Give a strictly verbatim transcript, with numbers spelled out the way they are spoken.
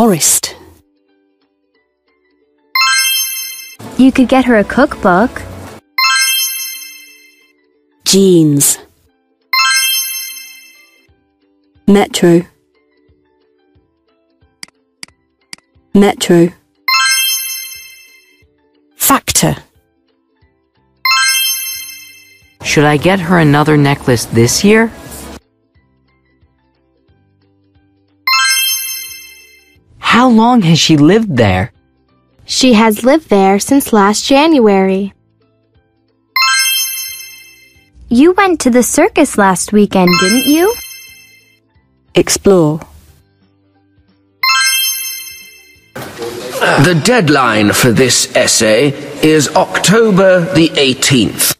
forest. You could get her a cookbook. Jeans. Metro. Metro. Factor. Should I get her another necklace this year? How long has she lived there? She has lived there since last January. You went to the circus last weekend, didn't you? Explore. The deadline for this essay is October the eighteenth.